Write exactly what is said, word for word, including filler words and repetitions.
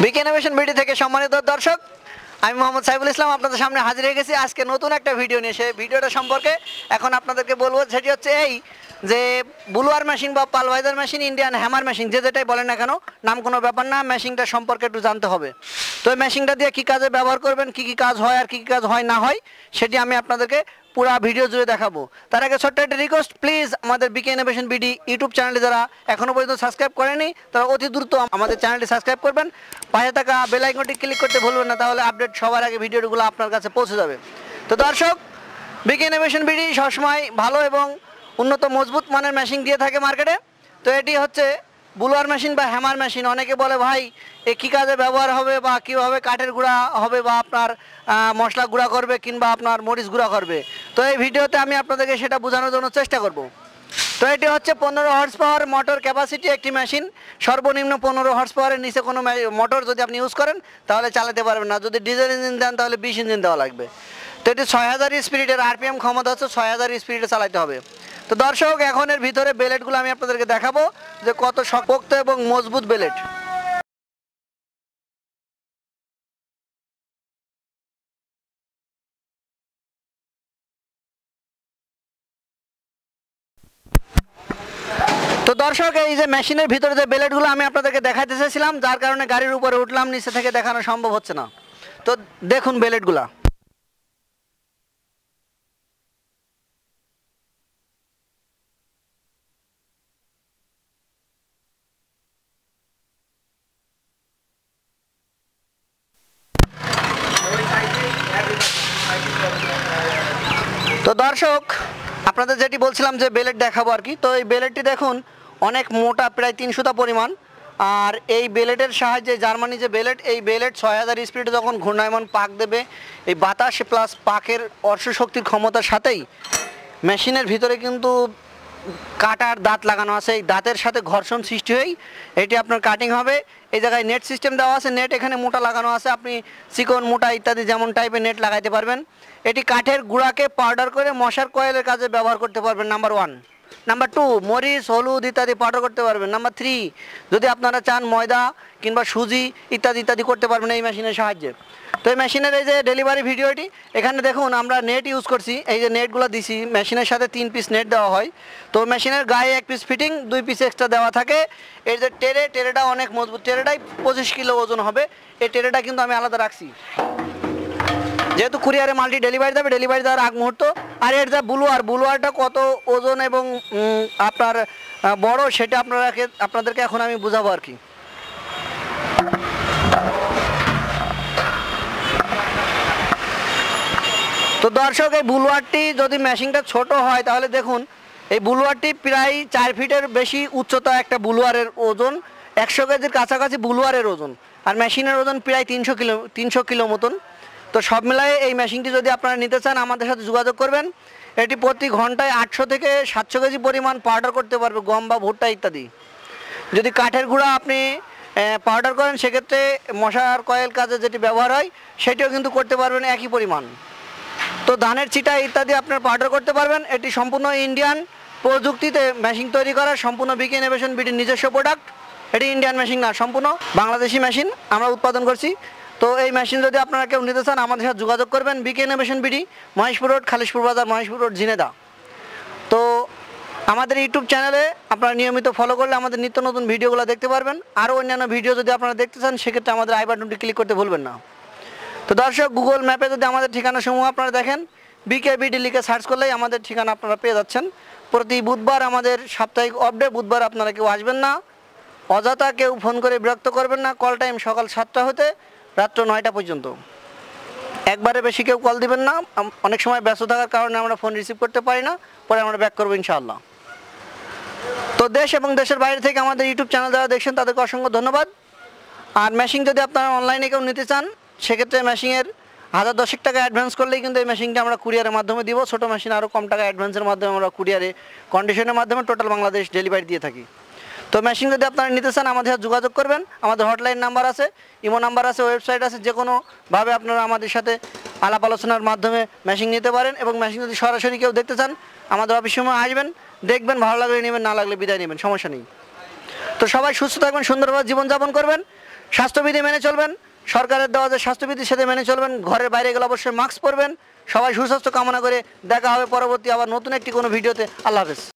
BK innovation video থেকে সম্মানিত দর্শক আমি মোহাম্মদ সাইফুল ইসলাম আপনাদের সামনে হাজির হয়ে গেছি আজকে নতুন একটা ভিডিও নিয়ে। সেই ভিডিওটা সম্পর্কে এখন আপনাদেরকে বলবো, সেটি হচ্ছে এই যে বুলোয়ার মেশিন বা pulveriser machine, Indian hammer machine, যে যেটাই বলেন না কেন নাম কোনো ব্যাপার না, মেশিনটা সম্পর্কে একটু জানতে হবে। তো এই মেশিনটা দিয়ে কী কাজে ব্যবহার করবেন, কী কী কাজ হয় আর কী কী কাজ হয় না হয় সেটি আমি আপনাদেরকে পুরা ভিডিও জুড়ে দেখাবো। তার আগে ছোট্ট একটা রিকোয়েস্ট, প্লিজ আমাদের বিকে ইনোভেশন বিডি ইউটিউব চ্যানেলে যারা এখনও পর্যন্ত সাবস্ক্রাইব করেনি তারা অতি দ্রুত আমাদের চ্যানেলটি সাবস্ক্রাইব করবেন, পাশে থাকা বেল আইকনটি ক্লিক করতে ভুলবেন না, তাহলে আপডেট সবার আগে ভিডিওগুলো আপনার কাছে পৌঁছে যাবে। তো দর্শক, বিকে ইনোভেশন বিডি সবসময় ভালো এবং উন্নত মজবুত মানের মেশিন দিয়ে থাকে মার্কেটে। তো এটি হচ্ছে বুলোয়ার মেশিন বা হ্যামার মেশিন। অনেকে বলে ভাই এ কী কাজে ব্যবহার হবে বা কীভাবে কাঠের গুঁড়া হবে বা আপনার মশলা গুঁড়া করবে কিংবা আপনার মরিচ গুঁড়া করবে। তো এই ভিডিওতে আমি আপনাদেরকে সেটা বোঝানোর জন্য চেষ্টা করব। তো এটি হচ্ছে পনেরো হর্স পাওয়ার মোটর ক্যাপাসিটি একটি মেশিন। সর্বনিম্ন পনেরো হর্স পাওয়ারের নিচে কোনো মোটর যদি আপনি ইউজ করেন তাহলে চালাতে পারবেন না, যদি ডিজেল ইঞ্জিন দেন তাহলে বিশ ইঞ্জিন দেওয়া লাগবে। তো এটি ছয় হাজার স্পিরিটের আরপিএম ক্ষমতা হচ্ছে ছয় হাজার স্পিরিটে চালাতে হবে। তো দর্শক, এখন এর ভিতরে বেলেটগুলো আমি আপনাদেরকে দেখাবো যে কত শক্ত এবং মজবুত বেলেট। তো দর্শক, এই যে মেশিনের ভিতরে যে বেলেটগুলো আমি আপনাদেরকে দেখাতে চেয়েছিলাম, যার কারণে গাড়ির উপরে উঠলাম, নিচে থেকে দেখানো সম্ভব হচ্ছে না। তো দেখুন বেলেটগুলা। তো দর্শক, আপনাদের যেটি বলছিলাম যে বেলেট দেখাবো আর কি। তো এই বেলেটটি দেখুন অনেক মোটা, প্রায় তিনশোটা পরিমাণ। আর এই বেলেটের সাহায্যে জার্মানি যে বেলেট, এই বেলেট ছয় হাজার স্পিডে যখন ঘূর্ণায়মান পাক দেবে, এই বাতাস প্লাস পাকের অর্শশক্তির ক্ষমতার সাথেই মেশিনের ভিতরে কিন্তু কাটার দাঁত লাগানো আছে, এই দাঁতের সাথে ঘর্ষণ সৃষ্টি হয়েই এটি আপনার কাটিং হবে। এই জায়গায় নেট সিস্টেম দেওয়া আছে, নেট এখানে মোটা লাগানো আছে, আপনি চিকন মোটা ইত্যাদি যেমন টাইপের নেট লাগাইতে পারবেন। এটি কাঠের গুঁড়াকে পাউডার করে মশার কয়েলের কাজে ব্যবহার করতে পারবেন, নাম্বার ওয়ান। নাম্বার টু, মরিচ হলুদ ইত্যাদি পাউডার করতে পারবেন। নাম্বার থ্রি, যদি আপনারা চান ময়দা কিংবা সুজি ইত্যাদি ইত্যাদি করতে পারবেন এই মেশিনের সাহায্যে। তো এই মেশিনের এই যে ডেলিভারি ভিডিওটি, এখানে দেখুন আমরা নেট ইউজ করছি, এই যে নেটগুলো দিছি মেশিনের সাথে তিন পিস নেট দেওয়া হয়। তো মেশিনের গায়ে এক পিস ফিটিং, দুই পিস এক্সট্রা দেওয়া থাকে। এর যে টেরে, টেরেটা অনেক মজবুত, টেরেটাই পঁচিশ কিলো ওজন হবে। এই টেরেটা কিন্তু আমি আলাদা রাখছি, যেহেতু কুরিয়ারে মালটি ডেলিভারি দেবে, ডেলিভারি দেওয়ার আগ মুহূর্ত। আর এর যা বুলোয়ার, বুলোয়ারটা কত ওজন এবং আপনার বড় সেটা আপনারা আপনাদেরকে এখন আমি বোঝাবো আর কি। তো দর্শক, এই বুলোয়ারটি যদি মেশিনটা ছোট হয় তাহলে দেখুন এই বুলোয়ারটি প্রায় চার ফিটের বেশি উচ্চতা, একটা বুলোয়ারের ওজন একশো কেজির কাছাকাছি বুলোয়ারের ওজন, আর মেশিনের ওজন প্রায় তিনশো কিলো তিনশো কিলো মতন। তো সব মিলায়ে এই মেশিনটি যদি আপনারা নিতে চান আমাদের সাথে যোগাযোগ করবেন। এটি প্রতি ঘন্টায় আটশো থেকে সাতশো কেজি পরিমাণ পাউডার করতে পারবে, গম বা ভুট্টা ইত্যাদি। যদি কাঠের গুঁড়া আপনি পাউডার করেন সেক্ষেত্রে মশার কয়েল কাজে যেটি ব্যবহার হয় সেটিও কিন্তু করতে পারবেন একই পরিমাণ। তো ধানের চিটা ইত্যাদি আপনার পাউডার করতে পারবেন। এটি সম্পূর্ণ ইন্ডিয়ান প্রযুক্তিতে মেশিন তৈরি করা, সম্পূর্ণ বিকে ইনোভেশন বিডির নিজস্ব প্রোডাক্ট। এটি ইন্ডিয়ান মেশিন না, সম্পূর্ণ বাংলাদেশি মেশিন আমরা উৎপাদন করছি। তো এই মেশিন যদি আপনারা কেউ নিতে চান আমাদের সাথে যোগাযোগ করবেন, BK innovation BD, Maheshpur road, Khalishpur বাজার, মহেশপুর রোড, ঝিনেদা। তো আমাদের ইউটিউব চ্যানেলে আপনারা নিয়মিত ফলো করলে আমাদের নিত্য নতুন ভিডিওগুলো দেখতে পারবেন। আরও অন্যান্য ভিডিও যদি আপনারা দেখতে চান সেক্ষেত্রে আমাদের আই বাটনটি ক্লিক করতে ভুলবেন না। তো দর্শক, গুগল ম্যাপে যদি আমাদের ঠিকানা সমূহ আপনারা দেখেন, বিকে বিডি লিখে সার্চ করলেই আমাদের ঠিকানা আপনারা পেয়ে যাচ্ছেন। প্রতি বুধবার আমাদের সাপ্তাহিক আপডেট, বুধবার আপনারা কেউ আসবেন না, অযথা কেউ ফোন করে বিরক্ত করবেন না। কল টাইম সকাল সাতটা হতে রাত্র নয়টা পর্যন্ত, একবারে বেশি কেউ কল দিবেন না, অনেক সময় ব্যস্ত থাকার কারণে আমরা ফোন রিসিভ করতে পারি না, পরে আমরা ব্যাক করবো ইনশাআল্লাহ। তো দেশ এবং দেশের বাইরে থেকে আমাদের ইউটিউব চ্যানেল যারা দেখছেন তাদেরকে অসংখ্য ধন্যবাদ। আর মেশিন যদি আপনারা অনলাইনে কেউ নিতে চান সেক্ষেত্রে মেশিনের হাজার দশেক টাকা অ্যাডভান্স করলেই কিন্তু এই মেশিনটা আমরা কুরিয়ারের মাধ্যমে দিব। ছোটো মেশিন আরও কম টাকা অ্যাডভান্সের মাধ্যমে আমরা কুরিয়ারে কন্ডিশনের মাধ্যমে টোটাল বাংলাদেশ ডেলিভারি দিয়ে থাকি। তো মেশিন যদি আপনারা নিতে চান আমাদের সাথে যোগাযোগ করবেন, আমাদের হটলাইন নাম্বার আছে, ইমো নাম্বার আছে, ওয়েবসাইট আছে, যে কোনোভাবে আপনারা আমাদের সাথে আলাপ আলোচনার মাধ্যমে মেশিন নিতে পারেন। এবং মেশিন যদি সরাসরি কেউ দেখতে চান আমাদের অফিস সময় আসবেন, দেখবেন, ভালো লাগলে নেবেন, না লাগলে বিদায় নেবেন, সমস্যা নেই। তো সবাই সুস্থ থাকবেন, সুন্দরভাবে জীবনযাপন করবেন। স্বাস্থ্যবিধি মেনে চলবেন, সরকারের দেওয়া যে স্বাস্থ্যবিধির সাথে মেনে চলবেন, ঘরের বাইরে গেলে অবশ্যই মাস্ক পরবেন। সবাই সুস্বাস্থ্য কামনা করে দেখা হবে পরবর্তী আবার নতুন একটি কোনো ভিডিওতে। আল্লাহ হাফেজ।